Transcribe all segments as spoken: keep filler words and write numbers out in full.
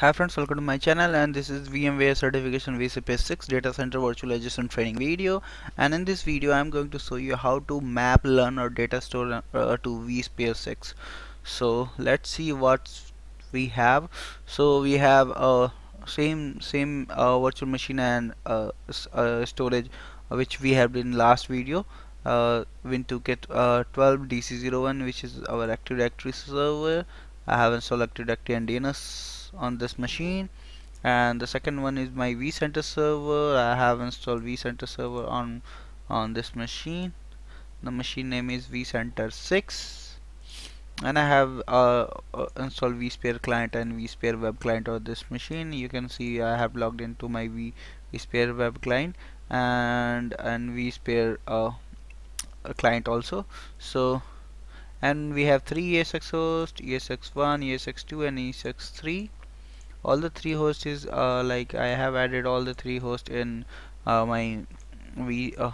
Hi friends, welcome to my channel, and this is VMware certification V C P six data center virtualization training video. And in this video I am going to show you how to map LUN or Datastore uh, to vSphere six. So let's see what we have. So we have uh, same same uh, virtual machine and uh, uh, storage which we have in last video, uh, Win two K twelve D C zero one, which is our Active Directory server. I have installed Active Directory and D N S on this machine, and the second one is my vCenter server. I have installed vCenter server on on this machine. The machine name is vCenter six, and I have uh, installed vSphere client and vSphere web client on this machine. You can see I have logged into my v vSphere web client and and vSphere uh, client also. So and we have three E S X hosts: E S X one, E S X two, and E S X three. All the three hosts is uh, like I have added all the three hosts in uh, my v, uh,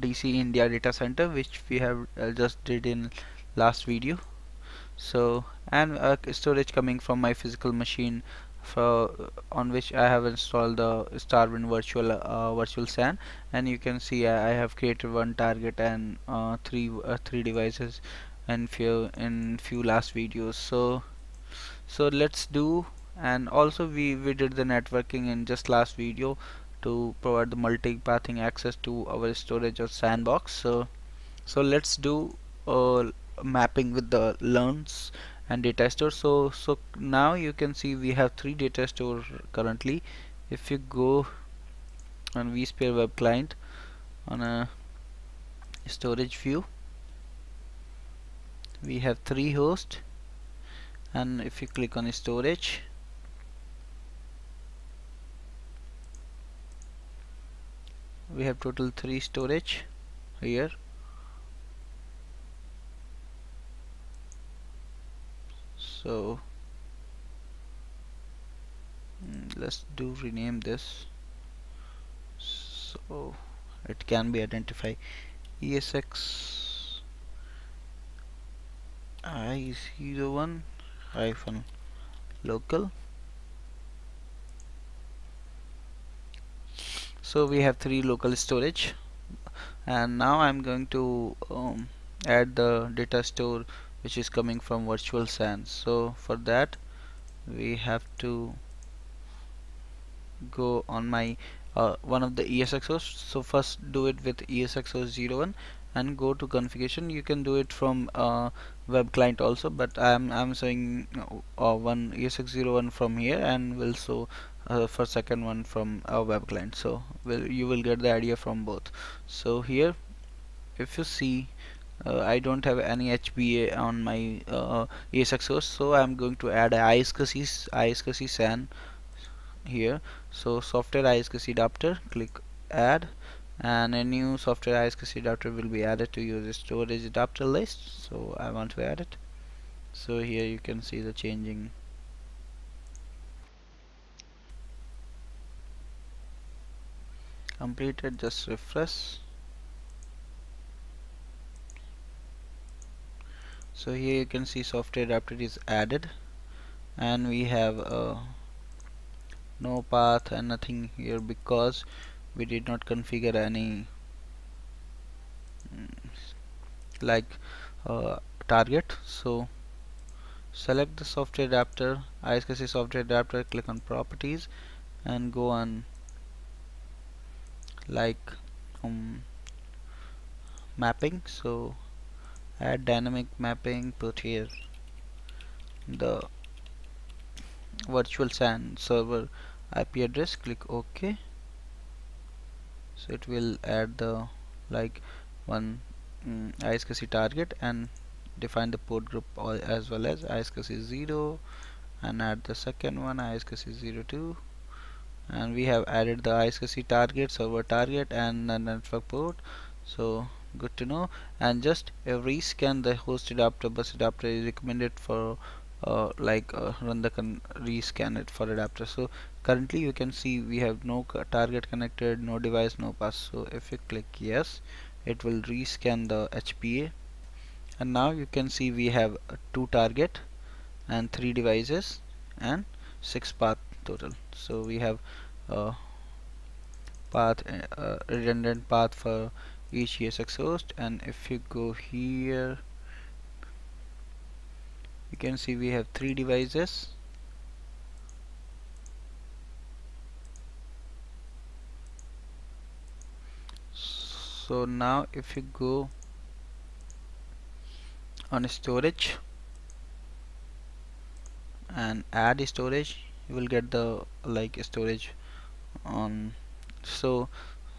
D C India data center, which we have uh, just did in last video. So and uh, storage coming from my physical machine, for on which I have installed the Starwind virtual uh, virtual S A N, and you can see I, I have created one target and uh, three uh, three devices in few in few last videos. So so let's do. And also we, we did the networking in just last video to provide the multi-pathing access to our storage or sandbox. So so let's do uh, mapping with the LUNs and Datastore. So so now you can see we have three Datastore currently. If you go on vSphere web client on a storage view, we have three hosts, and if you click on storage, we have total three storage here. So let's do rename this so it can be identified. E S X I zero one hyphen local. So we have three local storage, and now I'm going to um, add the Datastore which is coming from virtual S A N. So for that we have to go on my uh, one of the E S X hosts. So first do it with E S X host zero one and go to configuration. You can do it from uh, web client also, but I'm I'm showing uh, one E S X zero one from here, and will show Uh, for second one from our web client. So will you will get the idea from both. So here if you see uh, I don't have any H B A on my uh, E S X host, so I'm going to add a iSCSI S A N here. So software iSCSI adapter, click add, and a new software iSCSI adapter will be added to your storage adapter list. So I want to add it. So here you can see the changing. Completed, just refresh. So here you can see software adapter is added, and we have uh, no path and nothing here because we did not configure any like uh, target. So select the software adapter, iSCSI software adapter, click on properties and go on like um, mapping. So add dynamic mapping, put here the virtual S A N server I P address, click OK. So it will add the like one um, iSCSI target and define the port group as well as iSCSI zero, and add the second one iSCSI zero two. And we have added the iSCSI target, server target, and the network port. So good to know. And just every scan the host adapter, bus adapter is recommended for uh, like uh, run the con rescan it for adapter. So currently you can see we have no target connected, no device, no path. So if you click yes, it will rescan the H B A, and now you can see we have uh, two target and three devices and six path total. So we have uh, path uh, redundant path for each E S X host. And if you go here, you can see we have three devices. So now if you go on storage and add storage, you will get the like storage on. So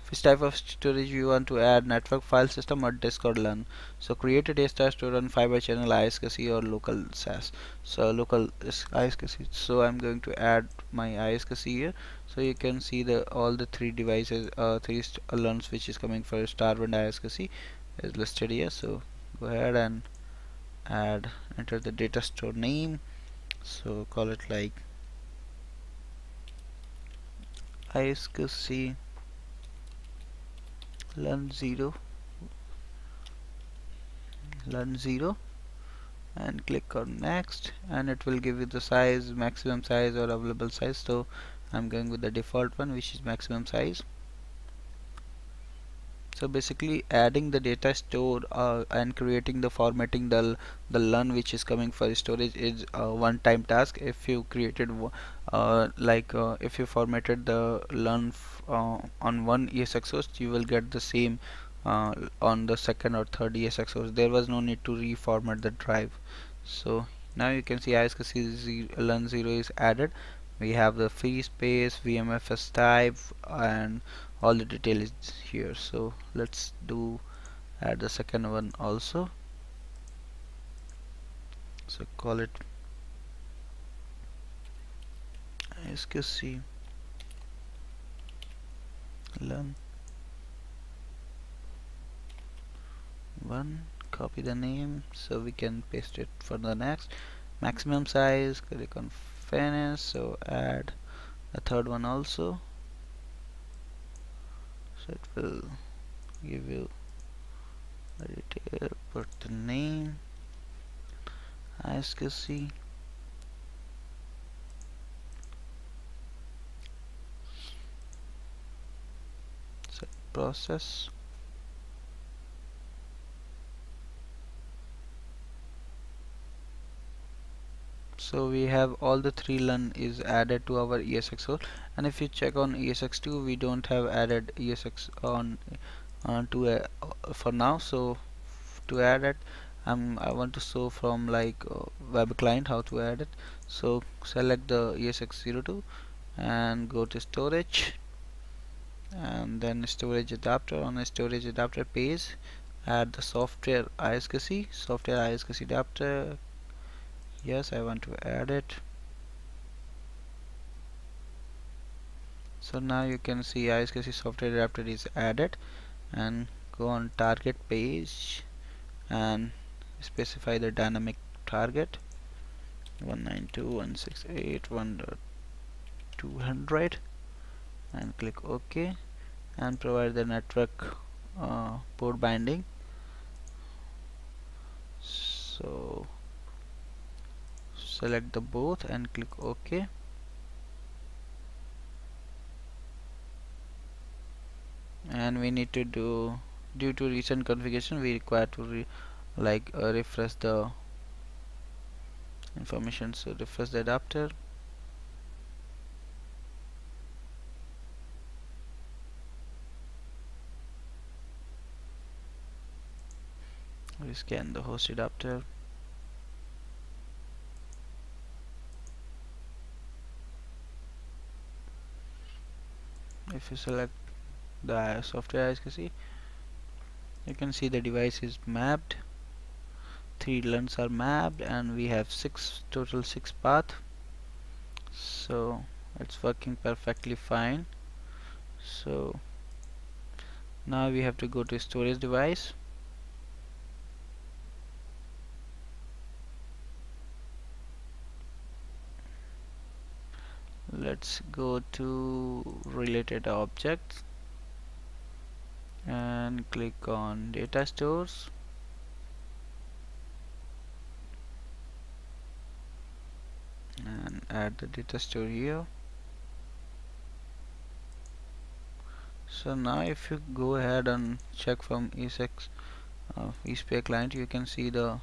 which type of storage you want to add, network, file system or disk or LUN. So create a Datastore on fiber channel iSCSI or local S A S. So local iSCSI. So I'm going to add my iSCSI here. So you can see the all the three devices, uh, three LUNs which is coming for Starwind iSCSI is listed here. So go ahead and add, enter the Datastore name. So call it like iSCSI LUN zero LUN zero and click on next, and it will give you the size, maximum size or available size. So I'm going with the default one which is maximum size. So basically adding the data stored uh, and creating the formatting the, the LUN which is coming for storage is a one time task. If you created uh, like uh, if you formatted the LUN f uh, on one E S X host, you will get the same uh, on the second or third E S X host. There was no need to reformat the drive. So now you can see iSCSI LUN zero is added. We have the free space, V M F S type and all the detail is here. So let's do add the second one also. So call it iSCSI LUN one, copy the name so we can paste it for the next. Maximum size, click on finish. So add the third one also. So it will give you the detail, put the name iSCSI set process. So we have all the three LUN is added to our E S X host. And if you check on E S X two, we don't have added E S X on, on to uh, for now. So to add it, um, I want to show from like uh, web client how to add it. So select the E S X zero two and go to storage and then storage adapter. On the storage adapter page, add the software iSCSI, software iSCSI adapter. Yes, I want to add it. So now you can see iSCSI software adapter is added, and go on target page and specify the dynamic target one ninety-two dot one sixty-eight dot one dot two hundred and click OK and provide the network uh, port binding. So select the both and click OK. And we need to do, due to recent configuration, we require to re, like uh, refresh the information. So refresh the adapter. We scan the host adapter. If you select the software iSCSI, you can see the device is mapped. Three LUNs are mapped, and we have six total six path. So it's working perfectly fine. So now we have to go to storage device. Let's go to related objects and click on data stores. And add the data store here. So now if you go ahead and check from E S X uh, vSphere client, you can see the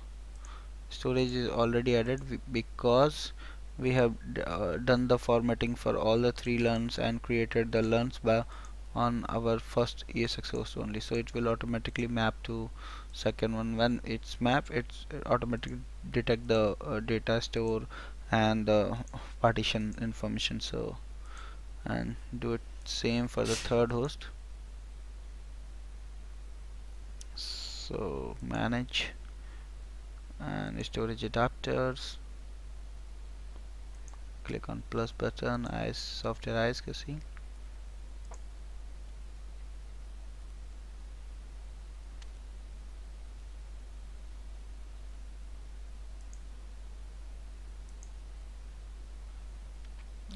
storage is already added because we have uh, done the formatting for all the three LUNs and created the LUNs by on our first E S X host only. So it will automatically map to second one. When it's mapped, it's it automatically detect the uh, data store and the partition information. So and do it same for the third host. So manage and storage adapters, click on plus button, I software iSCSI.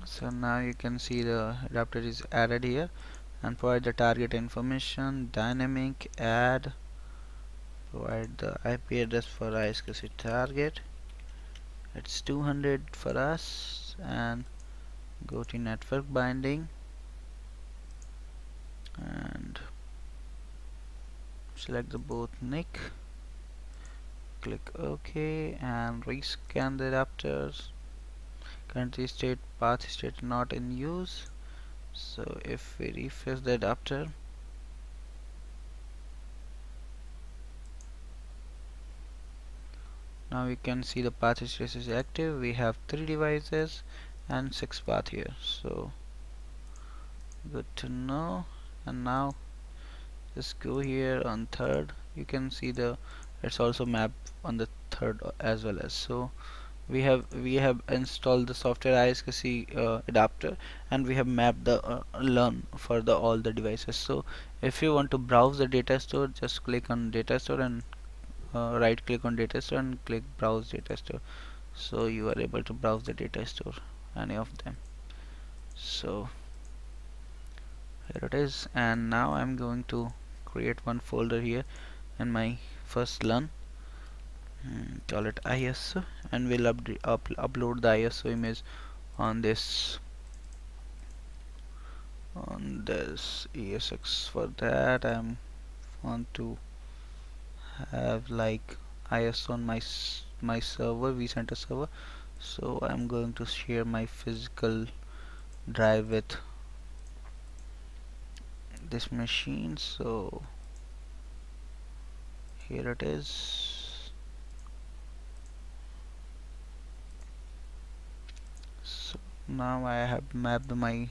So now you can see the adapter is added here, and provide the target information, dynamic, add, provide the I P address for iSCSI target, it's two hundred for us, and go to network binding and select the both N I C, click OK and rescan the adapters. Country state, path state not in use. So if we refresh the adapter, now we can see the path state is active. We have three devices and six path here. So good to know. And now just go here on third. You can see the it's also mapped on the third as well as so. We have we have installed the software iSCSI uh, adapter, and we have mapped the uh, LUN for the all the devices. So if you want to browse the data store, just click on data store and uh, right click on data store and click browse data store. So you are able to browse the data store, any of them. So here it is, and now I'm going to create one folder here in my first LUN. Call it I S O, and we'll up up upload the I S O image on this on this E S X. For that, I want to have like I S O on my my server, vCenter server. So I'm going to share my physical drive with this machine. So here it is. Now I have mapped my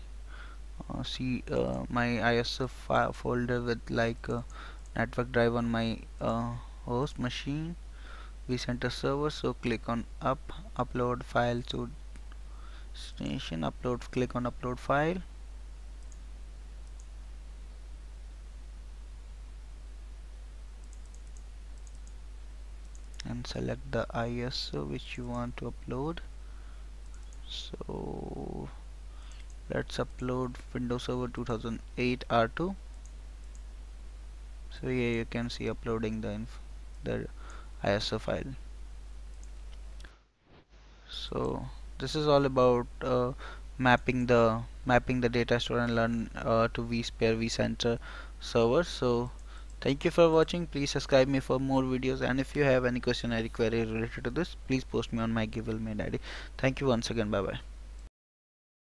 uh, see uh, my I S O file folder with like uh, network drive on my uh, host machine, vCenter server. So click on up upload file to station, upload, click on upload file. And select the I S O which you want to upload. So let's upload Windows Server two thousand eight R two. So here you can see uploading the inf the I S O file. So this is all about uh, mapping the mapping the data store and LUN uh, to vSphere vCenter server. So thank you for watching. Please subscribe me for more videos, and if you have any question or query related to this, please post me on my Givelmail I D. Thank you once again. Bye bye.